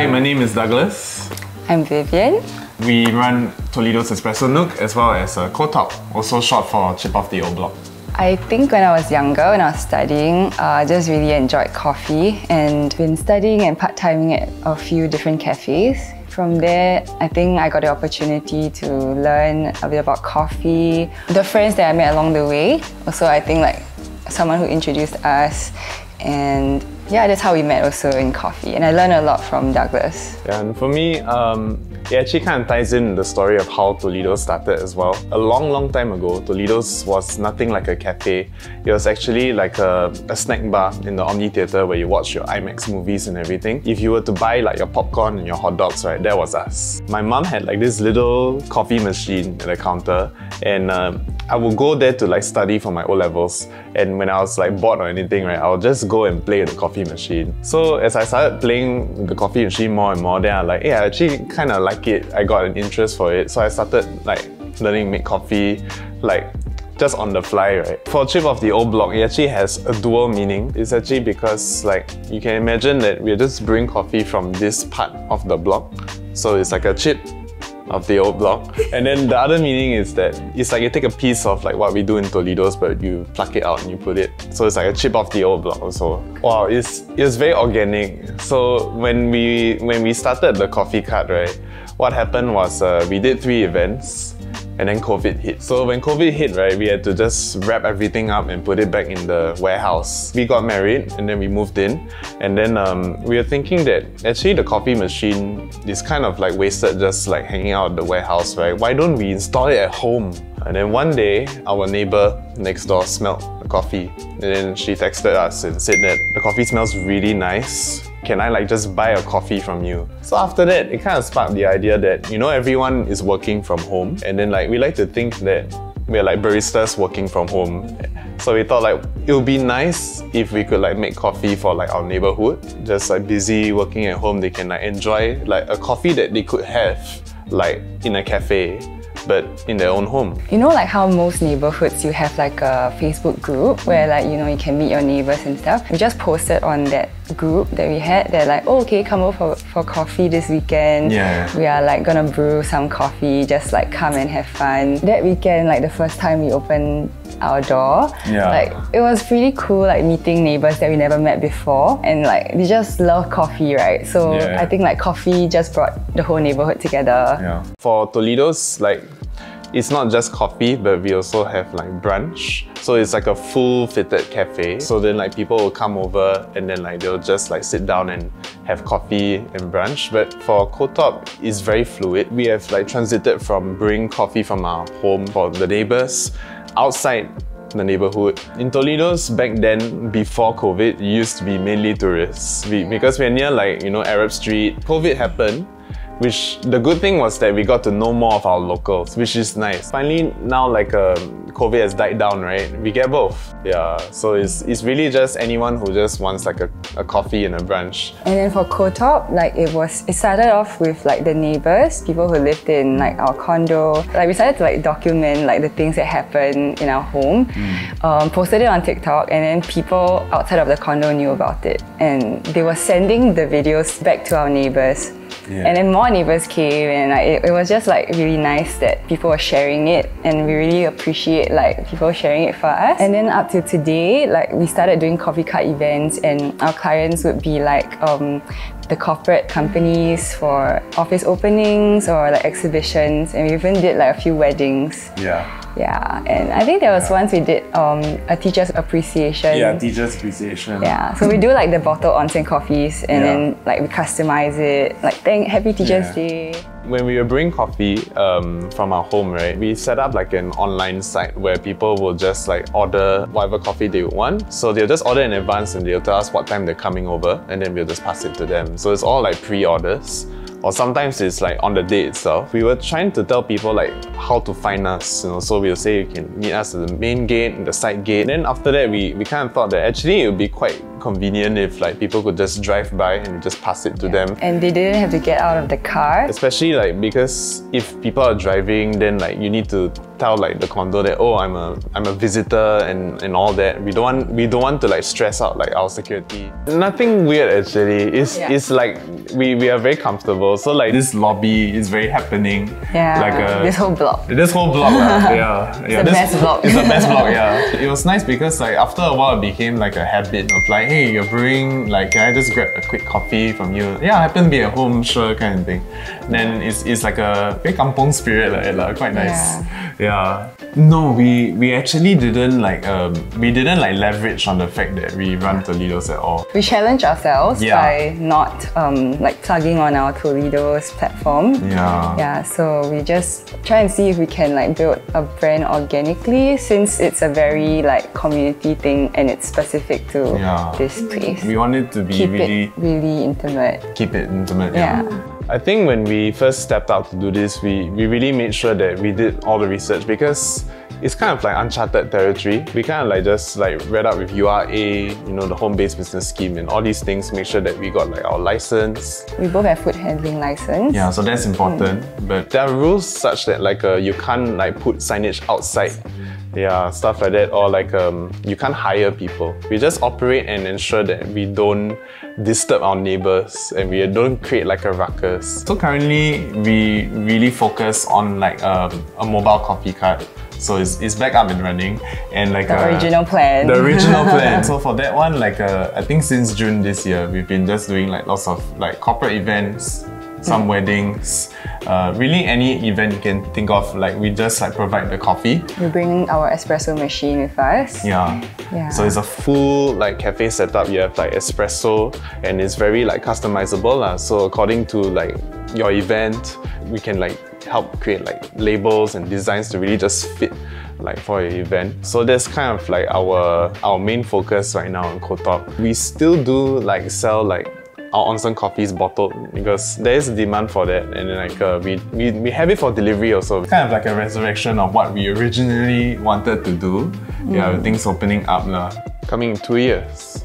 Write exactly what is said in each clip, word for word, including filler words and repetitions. Hi, my name is Douglas. I'm Vivian. We run Tolido's Espresso Nook as well as uh, Co-Top, also short for Chip Off the Old Block. I think when I was younger, when I was studying, I uh, just really enjoyed coffee and been studying and part-timing at a few different cafes. From there, I think I got the opportunity to learn a bit about coffee. The friends that I met along the way, also I think like someone who introduced us, and yeah, that's how we met also in coffee, and I learned a lot from Douglas. Yeah, and for me, um, it actually kind of ties in the story of how Tolido started as well. A long, long time ago, Tolido's was nothing like a cafe. It was actually like a, a snack bar in the Omni Theater where you watch your IMAX movies and everything. If you were to buy like your popcorn and your hot dogs, right, that was us. My mom had like this little coffee machine at the counter, and um, I would go there to like study for my O-Levels, and when I was like bored or anything, right, I would just go and play the coffee machine. So as I started playing the coffee machine more and more, then I like, hey, I actually kind of like it. I got an interest for it. So I started like learning to make coffee, like just on the fly, right? For Chip Off the Old Block, it actually has a dual meaning. It's actually because like, you can imagine that we're just brewing coffee from this part of the block. So it's like a chip of the old block. And then the other meaning is that it's like you take a piece of like what we do in Tolido's, but you pluck it out and you put it. So it's like a chip off the old block also. Wow, it's it's very organic. So when we when we started the coffee cart, right, what happened was uh, we did three events and then COVID hit. So when COVID hit, right, we had to just wrap everything up and put it back in the warehouse. We got married and then we moved in. And then um, we were thinking that actually the coffee machine is kind of like wasted just like hanging out at the warehouse, right? Why don't we install it at home? And then one day, our neighbor next door smelled the coffee. And then she texted us and said that the coffee smells really nice. Can I like just buy a coffee from you? So after that, it kind of sparked the idea that, you know, everyone is working from home, and then like we like to think that we're like baristas working from home. So we thought like it would be nice if we could like make coffee for like our neighborhood. Just like busy working at home, they can like enjoy like a coffee that they could have like in a cafe, but in their own home. You know, like how most neighborhoods you have like a Facebook group where like, you know, you can meet your neighbors and stuff. We just posted on that group that we had, they're like, oh, okay, come over for, for coffee this weekend. Yeah. We are like gonna brew some coffee, just like come and have fun. That weekend, like the first time we opened our door, yeah, like it was pretty cool, like meeting neighbors that we never met before, and like they just love coffee, right? So yeah. I think like coffee just brought the whole neighborhood together. Yeah. For Tolido's, like it's not just coffee, but we also have like brunch. So it's like a full-fitted cafe. So then like people will come over and then like they'll just like sit down and have coffee and brunch. But for Co-Top, it's very fluid. We have like transited from brewing coffee from our home for the neighbors outside the neighborhood. In Tolido's back then, before COVID, it used to be mainly tourists. We, because we're near like, you know, Arab Street. COVID happened, which the good thing was that we got to know more of our locals, which is nice. Finally, now like um, COVID has died down, right? We get both. Yeah, so it's, it's really just anyone who just wants like a, a coffee and a brunch. And then for Co-Top, like it was, it started off with like the neighbors, people who lived in like our condo. Like we started to like document like the things that happened in our home, mm. um, posted it on TikTok, and then people outside of the condo knew about it. And they were sending the videos back to our neighbors. Yeah. And then more neighbors came, and like, it, it was just like really nice that people were sharing it, and we really appreciate like people sharing it for us. And then up to today, like we started doing coffee cart events, and our clients would be like um, the corporate companies for office openings or like exhibitions, and we even did like a few weddings. Yeah. Yeah, and I think there was yeah. once we did um, a teacher's appreciation. Yeah, teacher's appreciation. Yeah, so we do like the bottle onsen coffees, and yeah. then like we customize it. Like, thank Happy Teacher's yeah. Day. When we were brewing coffee um, from our home, right, we set up like an online site where people will just like order whatever coffee they want. So they'll just order in advance, and they'll tell us what time they're coming over, and then we'll just pass it to them. So it's all like pre-orders. Or sometimes it's like on the day itself. We were trying to tell people like how to find us, you know, so we'll say you can meet us at the main gate, the side gate. And then after that, we, we kind of thought that actually it would be quite convenient if like people could just drive by and just pass it to yeah. them. And they didn't have to get out of the car. Especially like because if people are driving, then like you need to tell like the condo that oh I'm a I'm a visitor and, and all that. We don't want we don't want to like stress out like our security. Nothing weird actually. It's yeah. it's like we, we are very comfortable. So like this lobby is very happening. Yeah. Like a, this whole block. This whole block. uh, yeah. yeah. It's the best block. It's the best block. Yeah. It was nice because like after a while it became like a habit of like, hey, you're brewing, like can I just grab a quick coffee from you? Yeah, I happen to be at home, sure, kind of thing. And then it's it's like a very kampong spirit, like, like quite nice. Yeah. yeah. No, we we actually didn't like um we didn't like leverage on the fact that we run Tolido's at all. We challenged ourselves yeah. by not um like tugging on our Tolido's platform. Yeah. Yeah. So we just try and see if we can like build a brand organically since it's a very like community thing and it's specific to yeah. this place. We wanted to be keep really it really intimate. Keep it intimate, yeah. yeah. I think when we first stepped out to do this, we, we really made sure that we did all the research because it's kind of like uncharted territory. We kind of like just like read up with U R A, you know, the home-based business scheme and all these things, make sure that we got like our license. We both have food handling license. Yeah, so that's important. Mm. But there are rules such that like uh, you can't like put signage outside. Yeah, stuff like that, or like um, you can't hire people. We just operate and ensure that we don't disturb our neighbors and we don't create like a ruckus. So currently, we really focus on like um, a mobile coffee cart. So it's, it's back up and running, and like the uh, original plan. The original plan. So for that one, like uh, I think since June this year, we've been just doing like lots of like corporate events, some weddings, uh, really any event you can think of, like we just like provide the coffee. We bring our espresso machine with us. Yeah. yeah. So it's a full like cafe setup. You have like espresso and it's very like customizable. Uh. So according to like your event, we can like help create like labels and designs to really just fit like for your event. So that's kind of like our, our main focus right now on Co-Top. We still do like sell like our onsen coffee is bottled because there is a demand for that, and then like uh, we, we we have it for delivery also. It's kind of like a resurrection of what we originally wanted to do. Mm. Yeah, things opening up lah. Coming in two years.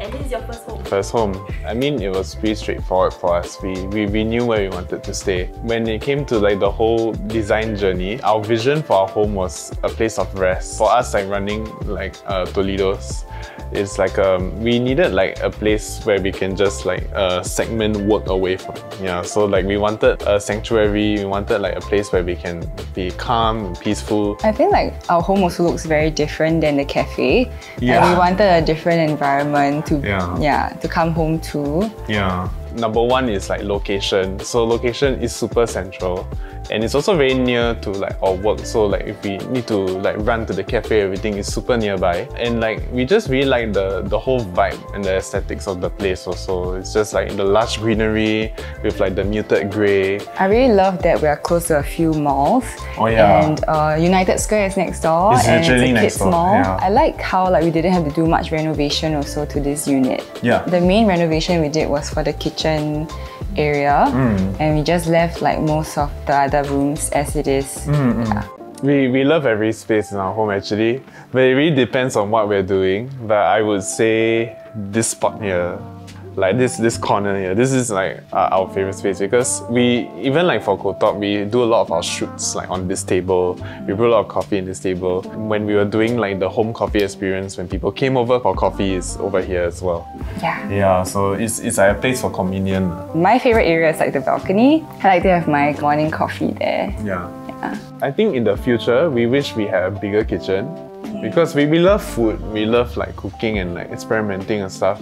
And this is your first home? First home. I mean, it was pretty straightforward for us. We, we, we knew where we wanted to stay. When it came to like the whole design journey, our vision for our home was a place of rest. For us, like running like uh, Tolido's, it's like um, we needed like a place where we can just like uh, segment work away from. Yeah, so like we wanted a sanctuary. We wanted like a place where we can be calm and peaceful. I think like our home also looks very different than the cafe. Yeah. And we wanted a different environment to Yeah. yeah, to come home to. Yeah. Number one is like location. So location is super central, and it's also very near to like our work. So like if we need to like run to the cafe, everything is super nearby. And like we just really like the the whole vibe and the aesthetics of the place. Also, it's just like the lush greenery with like the muted grey. I really love that we are close to a few malls. Oh yeah. And uh, United Square is next door. It's literally and it's a kids mall. Yeah. I like how like we didn't have to do much renovation also to this unit. Yeah. The main renovation we did was for the kitchen area, mm. and we just left like most of the other rooms as it is. Mm-hmm. yeah. we, we love every space in our home actually, but it really depends on what we're doing. But I would say this spot here, like this this corner here, this is like uh, our favorite space because we, even like for Co-Top, we do a lot of our shoots like on this table. We brew a lot of coffee in this table. When we were doing like the home coffee experience, when people came over for coffee, it's over here as well. Yeah. Yeah, so it's, it's like a place for communion. My favorite area is like the balcony. I like to have my morning coffee there. Yeah. yeah. I think in the future, we wish we had a bigger kitchen because we, we love food. We love like cooking and like experimenting and stuff.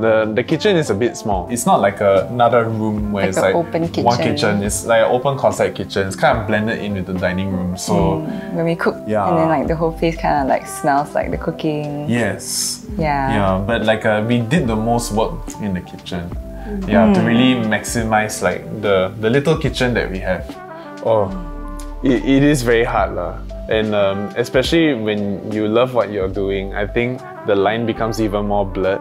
The, the kitchen is a bit small. It's not like a, another room where like it's like open kitchen. One kitchen. It's like an open concept kitchen. It's kind of blended in with the dining room. So mm. when we cook, yeah. and then like the whole place kind of like smells like the cooking. Yes. Yeah. Yeah, but like uh, we did the most work in the kitchen. Mm. Yeah, to really maximize like the the little kitchen that we have. Oh, it, it is very hard lah. And um, especially when you love what you're doing, I think the line becomes even more blurred.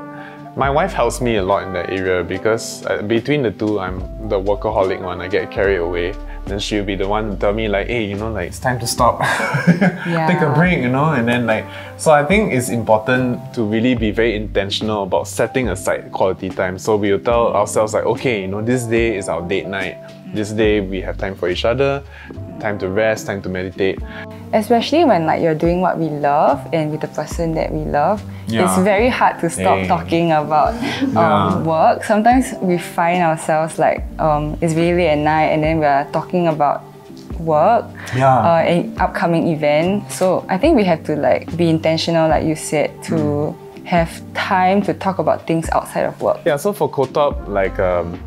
My wife helps me a lot in that area because uh, between the two, I'm the workaholic one. I get carried away. Then she'll be the one to tell me like, hey, you know, like it's time to stop. Yeah. Take a break, you know. And then like, so I think it's important to really be very intentional about setting aside quality time. So we'll tell ourselves like, okay, you know, this day is our date night. This day we have time for each other, time to rest, time to meditate. Especially when like you're doing what we love and with the person that we love, yeah. It's very hard to stop Dang. talking about um, yeah. work. Sometimes we find ourselves like um, it's really late at night and then we are talking about work, yeah. uh, an upcoming event. So I think we have to like be intentional, like you said, to mm. have time to talk about things outside of work. Yeah. So for Co-Top, like. Um,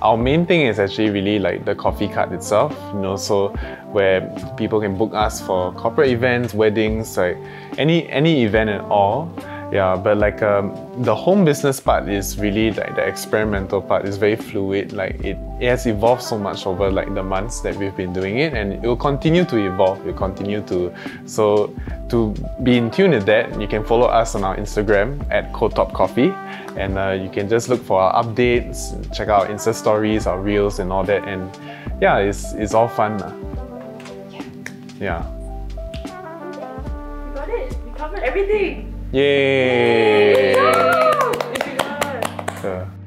Our main thing is actually really like the coffee cart itself, you know, so where people can book us for corporate events, weddings, like any any event at all. Yeah, but like um, the home business part is really like the experimental part is very fluid. Like it, it has evolved so much over like the months that we've been doing it, and it will continue to evolve. It will continue to so to be in tune with that. You can follow us on our Instagram at Co-Top Coffee, and uh, you can just look for our updates, check out our Insta stories, our reels, and all that. And yeah, it's it's all fun. Yeah. We got it. We covered everything. Yay! Yay! Yay! Yeah.